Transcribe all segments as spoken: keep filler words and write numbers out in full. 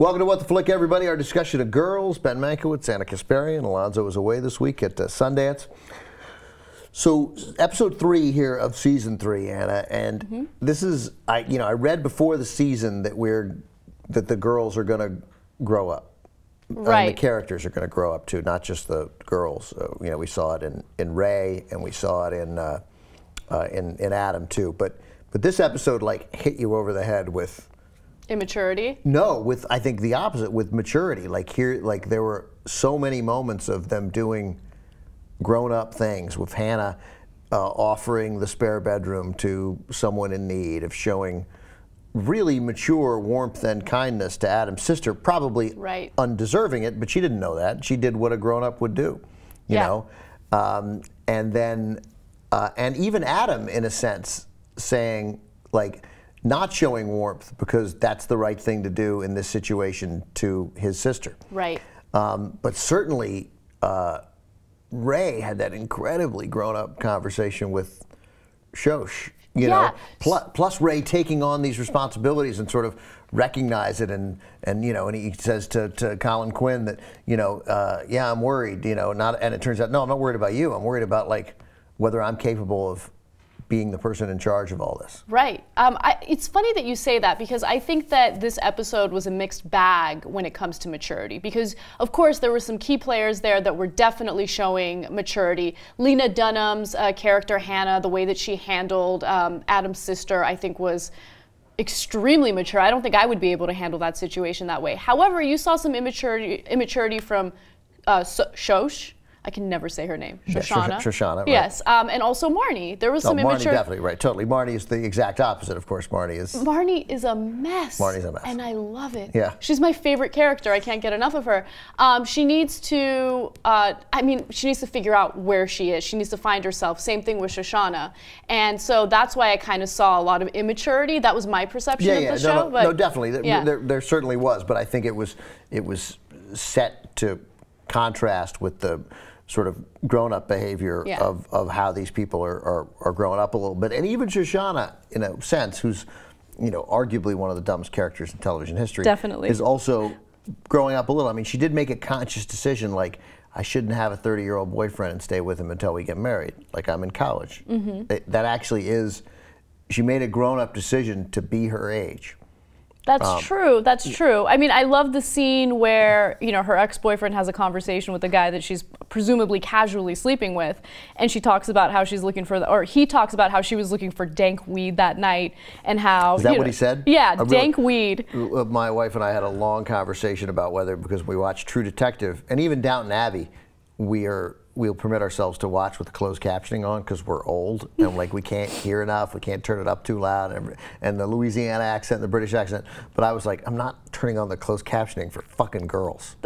Welcome to What the Flick, everybody. Our discussion of Girls. Ben Mankiewicz, Anna Kasparian. Alonzo was away this week at uh, Sundance. So episode three here of season three, Anna, and mm-hmm. this is I you know I read before the season that we're that the girls are going to grow up. Right. And the characters are going to grow up too, not just the girls. Uh, you know, we saw it in in Ray, and we saw it in uh, uh, in in Adam too. But but this episode like hit you over the head with. Immaturity? No, with I think the opposite, with maturity. Like here, like there were so many moments of them doing grown-up things. With Hannah uh, offering the spare bedroom to someone in need, of showing really mature warmth and kindness to Adam's sister, probably right. undeserving it, but she didn't know that. She did what a grown-up would do, you yeah. know. Um, and then, uh, and even Adam, in a sense, saying like. Not showing warmth because that's the right thing to do in this situation to his sister. Right. Um, but certainly, uh, Ray had that incredibly grown-up conversation with Shosh. You yeah. know, plus, plus Ray taking on these responsibilities and sort of recognize it, and and you know, and he says to to Colin Quinn that you know, uh, yeah, I'm worried. You know, not and it turns out no, I'm not worried about you. I'm worried about like whether I'm capable of. Being the person in charge of all this. Right. Um, I, it's funny that you say that, because I think that this episode was a mixed bag when it comes to maturity, because of course there were some key players there that were definitely showing maturity. Lena Dunham's uh, character Hannah, the way that she handled um, Adam's sister, I think was extremely mature. I don't think I would be able to handle that situation that way. However, you saw some immaturity, immaturity from uh, Shosh. I can never say her name. Shoshana. Yeah, Shoshana, right. Yes, um, and also Marnie. There was no, some immature. Marnie, definitely, right, totally. Marnie is the exact opposite, of course. Marnie is. Marnie is a mess. Marnie's a mess. And I love it. Yeah. She's my favorite character. I can't get enough of her. Um, she needs to, uh, I mean, she needs to figure out where she is. She needs to find herself. Same thing with Shoshana. And so that's why I kind of saw a lot of immaturity. That was my perception yeah, of yeah, the no, show. No, but no, definitely. Yeah. There, there certainly was, but I think it was, it was set to contrast with the sort of grown-up behavior yeah. of, of how these people are, are, are growing up a little bit. And even Shoshana, in a sense, who's, you know, arguably one of the dumbest characters in television history, definitely. Is also growing up a little. I mean, she did make a conscious decision, like, I shouldn't have a thirty-year-old boyfriend and stay with him until we get married, like I'm in college. Mm-hmm. it, that actually is, she made a grown-up decision to be her age. That's um, true, that's true. I mean, I love the scene where, you know, her ex-boyfriend has a conversation with the guy that she's presumably casually sleeping with, and she talks about how she's looking for, the, or he talks about how she was looking for dank weed that night, and how... Is that what know, he said? Yeah, I dank really, weed. My wife and I had a long conversation about whether, because we watch True Detective, and even Downton Abbey, we are, we'll permit ourselves to watch with the closed captioning on because we're old and like we can't hear enough, we can't turn it up too loud, and, and the Louisiana accent, the British accent. But I was like, I'm not turning on the closed captioning for fucking Girls.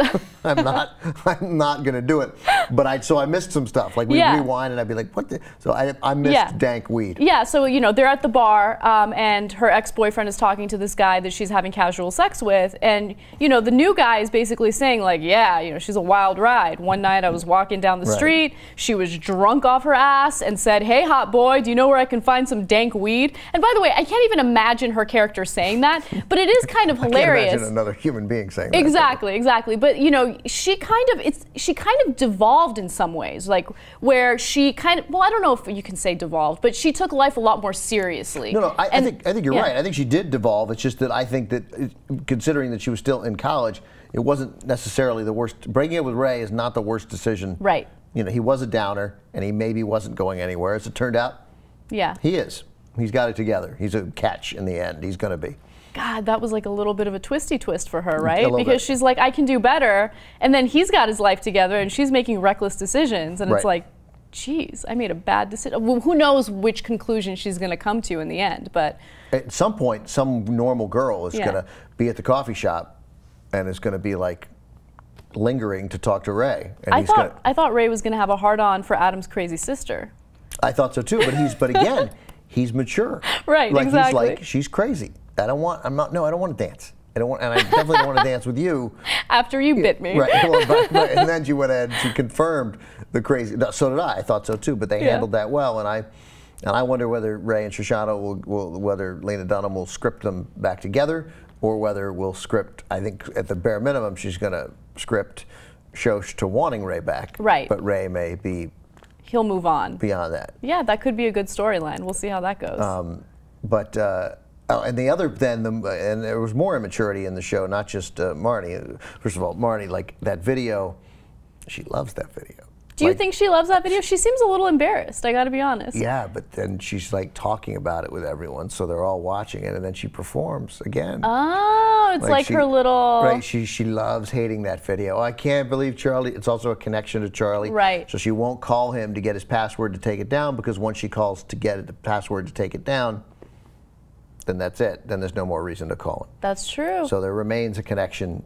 I'm not, I'm not gonna do it. But I, so I missed some stuff. Like we yeah. rewind and I'd be like, what? The? So I, I missed yeah. dank weed. Yeah. So you know, they're at the bar um, and her ex-boyfriend is talking to this guy that she's having casual sex with, and you know, the new guy is basically saying like, yeah, you know, she's a wild ride. One night I was walking down the right. street. She was drunk off her ass and said, hey, hot boy, do you know where I can find some dank weed? And by the way, I can't even imagine her character saying that, but it is kind of hilarious. I can't imagine another human being saying that. Exactly, exactly. But you know, she kind of it's she kind of devolved in some ways, like where she kind of well, I don't know if you can say devolved, but she took life a lot more seriously. No, no, I, and, I think I think you're yeah. right. I think she did devolve. It's just that I think that considering that she was still in college, it wasn't necessarily the worst. Breaking up with Ray is not the worst decision. Right. You know, he was a downer, and he maybe wasn't going anywhere. As it turned out, yeah, he is. He's got it together. He's a catch in the end. He's going to be. God, that was like a little bit of a twisty twist for her, right? Because bit. she's like, I can do better. And then he's got his life together, and she's making reckless decisions. And right. it's like, geez, I made a bad decision. Well, who knows which conclusion she's going to come to in the end. But at some point, some normal girl is yeah. going to be at the coffee shop and is going to be like, lingering to talk to Ray. And I, he's thought, gonna, I thought Ray was going to have a hard-on for Adam's crazy sister. I thought so too, but he's but again, he's mature. Right, like, exactly. He's like, she's crazy. I don't want, I'm not, no, I don't want to dance. I don't want, and I definitely don't want to dance with you. After you, you bit me. Right, well, but, but, and then she went ahead and she confirmed the crazy, so did I, I thought so too, but they yeah. handled that well, and I and I wonder whether Ray and Shoshana will, will, whether Lena Dunham will script them back together, or whether we'll script. I think at the bare minimum, she's going to script Shosh to wanting Ray back. Right. But Ray may be. He'll move on. Beyond that. Yeah, that could be a good storyline. We'll see how that goes. Um, but. Uh, Oh, and the other, then, the, and there was more immaturity in the show, not just uh, Marnie. First of all, Marnie, like that video, she loves that video. Do like, you think she loves that video? She seems a little embarrassed, I gotta be honest. Yeah, but then she's like talking about it with everyone, so they're all watching it, and then she performs again. Oh, it's like, like she, her little... Right, she, she loves hating that video. Oh, I can't believe Charlie. It's also a connection to Charlie. Right. So she won't call him to get his password to take it down, because once she calls to get it, the password to take it down, then that's it. Then there's no more reason to call him. That's true. So there remains a connection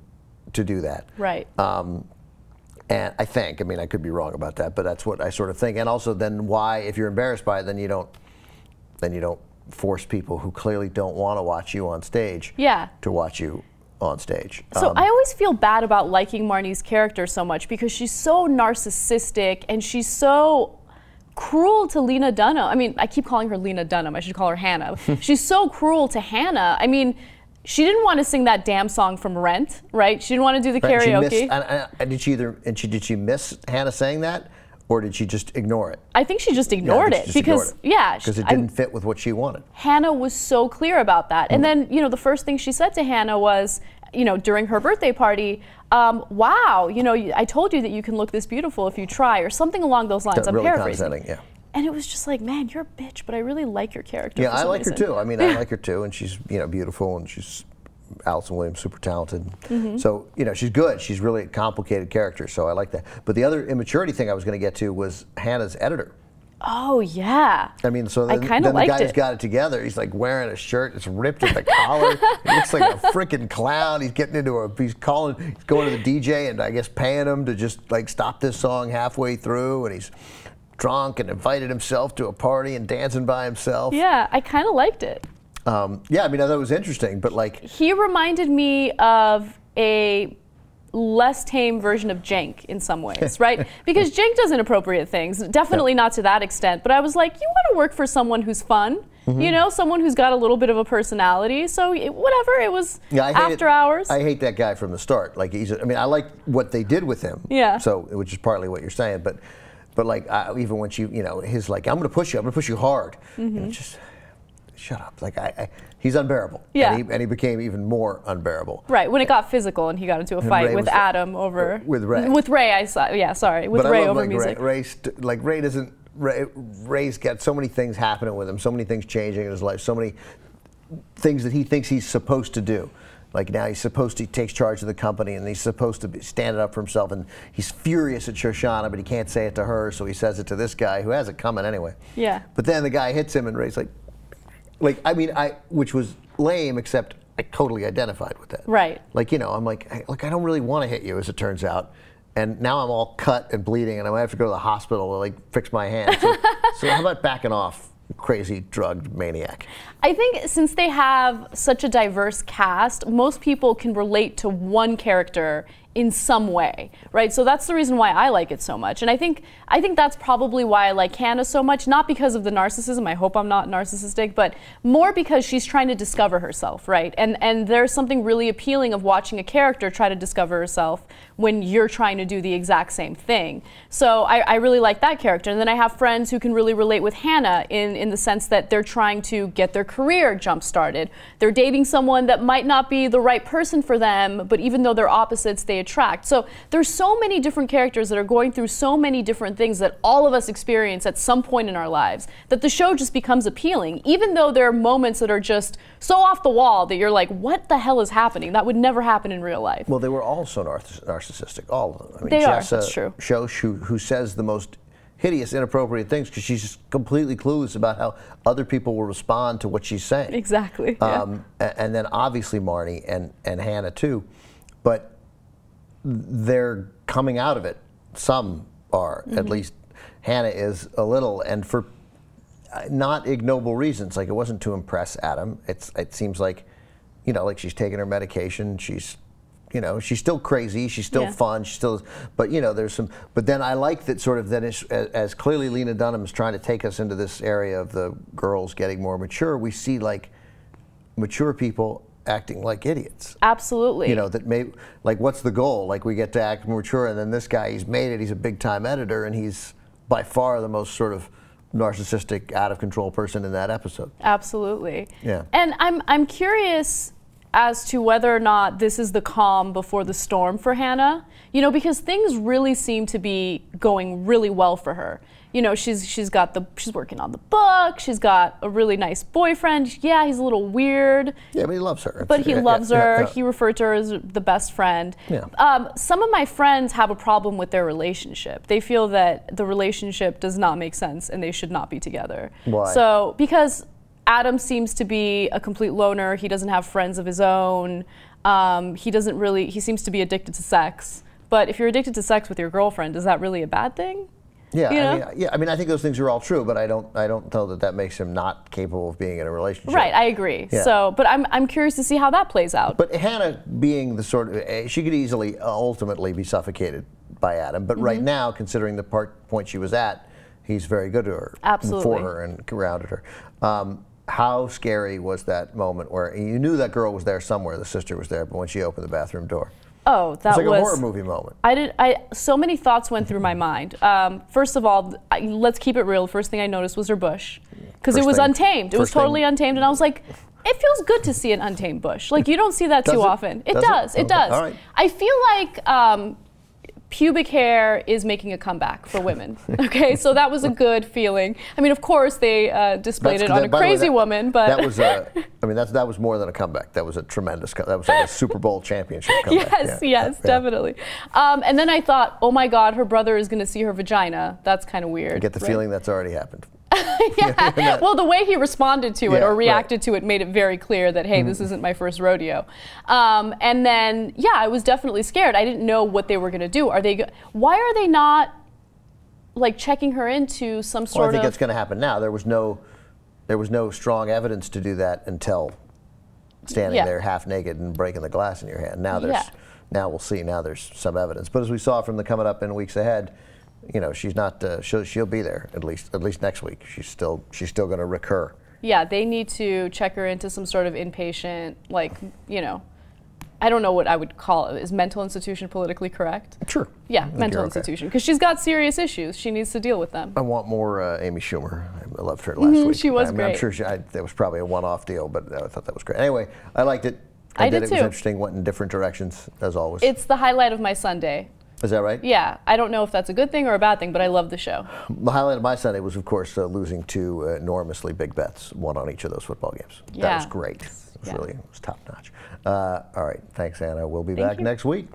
to do that. Right. Um, and I think, I mean, I could be wrong about that, but that's what I sort of think. And also, then why, if you're embarrassed by it, then you don't, then you don't force people who clearly don't want to watch you on stage. Yeah. To watch you on stage. So um, I always feel bad about liking Marnie's character so much, because she's so narcissistic and she's so cruel to Lena Dunham. I mean, I keep calling her Lena Dunham. I should call her Hannah. She's so cruel to Hannah. I mean, she didn't want to sing that damn song from Rent, right? She didn't want to do the right, karaoke. She missed, I, I, did she either? And she did she miss Hannah saying that, or did she just ignore it? I think she just ignored yeah, it just because ignored it. yeah, because it didn't I, fit with what she wanted. Hannah was so clear about that, mm. and then you know the first thing she said to Hannah was, you know, during her birthday party, um, wow, you know, I told you that you can look this beautiful if you try, or something along those lines. That I'm really paraphrasing. Yeah. And it was just like, man, you're a bitch, but I really like your character. Yeah, I like reason. her too. I mean, I like her too, and she's, you know, beautiful, and she's Allison Williams, super talented. Mm-hmm. So, you know, she's good. She's really a complicated character, so I like that. But the other immaturity thing I was going to get to was Hannah's editor. Oh, yeah. I mean, so then, I then the guy who's got it together, he's like wearing a shirt, it's ripped at the collar, he looks like a freaking clown, he's getting into a, he's calling, he's going to the D J and I guess paying him to just like stop this song halfway through, and he's drunk and invited himself to a party and dancing by himself. Yeah, I kind of liked it. Um, yeah, I mean, I thought it was interesting, but like... He reminded me of a... less tame version of Cenk in some ways, right? Because Cenk does inappropriate things, definitely no. not to that extent, but I was like, you want to work for someone who's fun, mm-hmm. you know, someone who's got a little bit of a personality, so it, whatever, it was yeah, I after it. hours. I hate that guy from the start. Like, he's, I mean, I like what they did with him, yeah. so, which is partly what you're saying, but but like, I, even when she, you know, his like, I'm going to push you, I'm going to push you hard, mm-hmm. and just... Shut up! Like I, I he's unbearable. Yeah, and he, and he became even more unbearable. Right when it got physical, and he got into a fight with Adam over with Ray. With Ray, I saw. Yeah, sorry, with Ray over music. Ray, like Ray doesn't. Ray, Ray's got so many things happening with him, so many things changing in his life, so many things that he thinks he's supposed to do. Like now he's supposed to, he takes charge of the company and he's supposed to be standing up for himself, and he's furious at Shoshana, but he can't say it to her, so he says it to this guy who has it coming anyway. Yeah. But then the guy hits him, and Ray's like. Like, I mean, I which was lame, except I totally identified with that. Right. Like, you know, I'm like, I, like, I don't really want to hit you, as it turns out. And now I'm all cut and bleeding, and I might have to go to the hospital to, like, fix my hand. So, so how about backing off, crazy, drugged maniac? I think since they have such a diverse cast, most people can relate to one character in some way, right? So that's the reason why I like it so much. And I think I think that's probably why I like Hannah so much, not because of the narcissism, I hope I'm not narcissistic, but more because she's trying to discover herself, right? And and there's something really appealing of watching a character try to discover herself when you're trying to do the exact same thing. So I, I really like that character. And then I have friends who can really relate with Hannah in, in the sense that they're trying to get their career jump started. They're dating someone that might not be the right person for them, but even though they're opposites, they attract. So there's so many different characters that are going through so many different things that all of us experience at some point in our lives, that the show just becomes appealing, even though there are moments that are just so off the wall that you're like, what the hell is happening? That would never happen in real life. Well, they were all so narciss narcissistic, all of them. I mean, they Jessa, are, that's true. Shosh, who, who says the most hideous, inappropriate things because she's just completely clueless about how other people will respond to what she's saying. Exactly. Um, yeah. And then obviously Marnie and, and Hannah too, but they're coming out of it. Some are, mm-hmm. at least Hannah is a little, and for not ignoble reasons. Like it wasn't to impress Adam. It's, it seems like, you know, like she's taking her medication. She's, you know, she's still crazy. She's still yeah. fun. She's still, but you know, there's some, but then I like that sort of, that is, as, as clearly Lena Dunham is trying to take us into this area of the girls getting more mature. We see like mature people acting like idiots. Absolutely. You know, that may, like, what's the goal? Like, we get to act mature, and then this guy, he's made it, he's a big-time editor, and he's by far the most sort of narcissistic, out-of-control person in that episode. Absolutely. Yeah. And I'm, I'm curious as to whether or not this is the calm before the storm for Hannah, you know, because things really seem to be going really well for her. You know, she's she's got the she's working on the book. She's got a really nice boyfriend. Yeah, he's a little weird. Yeah, but he loves her. But he yeah, loves yeah, her. Yeah, yeah. He referred to her as the best friend. Yeah. Um, some of my friends have a problem with their relationship. They feel that the relationship does not make sense and they should not be together. Why? So because Adam seems to be a complete loner. He doesn't have friends of his own. Um, he doesn't really. He seems to be addicted to sex. But if you're addicted to sex with your girlfriend, is that really a bad thing? Yeah, you know? I mean, yeah, I mean, I think those things are all true, but I don't, I don't know that that makes him not capable of being in a relationship. Right, I agree. Yeah. So, but I'm, I'm curious to see how that plays out. But Hannah, being the sort of, she could easily, uh, ultimately, be suffocated by Adam. But mm-hmm. right now, considering the part point she was at, he's very good to her, absolutely, and for her, and grounded her. Um, How scary was that moment where you knew that girl was there somewhere, the sister was there, but when she opened the bathroom door? Oh, that was... It's like was, a horror movie moment. I did, I, so many thoughts went through my mind. Um, first of all, I, let's keep it real. The first thing I noticed was her bush. Because it was thing, untamed. It was totally thing. untamed. And I was like, it feels good to see an untamed bush. Like, you don't see that too it? often. It does. Does it? It does. All right. I feel like... Um, pubic hair is making a comeback for women. Okay, so that was a good feeling. I mean, of course, they uh, displayed that's, it on that, a crazy way, that, woman, but that was. Uh, I mean, that's that was more than a comeback. That was a tremendous. That was like a Super Bowl championship comeback. Yes, yeah. yes, yeah. definitely. Um, and then I thought, oh my God, her brother is going to see her vagina. That's kind of weird. I get the right? feeling that's already happened. Yeah. Well, the way he responded to it yeah, or reacted right. to it made it very clear that, hey, mm-hmm. this isn't my first rodeo. Um, and then, yeah, I was definitely scared. I didn't know what they were going to do. Are they? Go Why are they not, like, checking her into some sort of... Well, I think that's going to happen now. There was no, there was no strong evidence to do that until standing yeah. there half naked and breaking the glass in your hand. Now there's, yeah. now we'll see. Now there's some evidence. But as we saw from the coming up in weeks ahead, you know, she's not. Uh, she'll, she'll be there at least. At least next week. She's still. She's still going to recur. Yeah, they need to check her into some sort of inpatient, like, you know, I don't know what I would call it. Is mental institution politically correct? Sure. Yeah, mental institution, because she's got serious issues. She needs to deal with them. I want more uh, Amy Schumer. I loved her last mm-hmm. week. She was I mean, great. I'm sure she, I, that was probably a one-off deal, but I thought that was great. Anyway, I liked it. I, I did, did it too. It was interesting. Went in different directions as always. It's the highlight of my Sunday. Is that right? Yeah. I don't know if that's a good thing or a bad thing, but I love the show. The highlight of my Sunday was, of course, uh, losing two uh, enormously big bets, one on each of those football games. Yeah. That was great. It was yeah. really it was top notch. Uh, all right. Thanks, Anna. We'll be Thank back you. next week.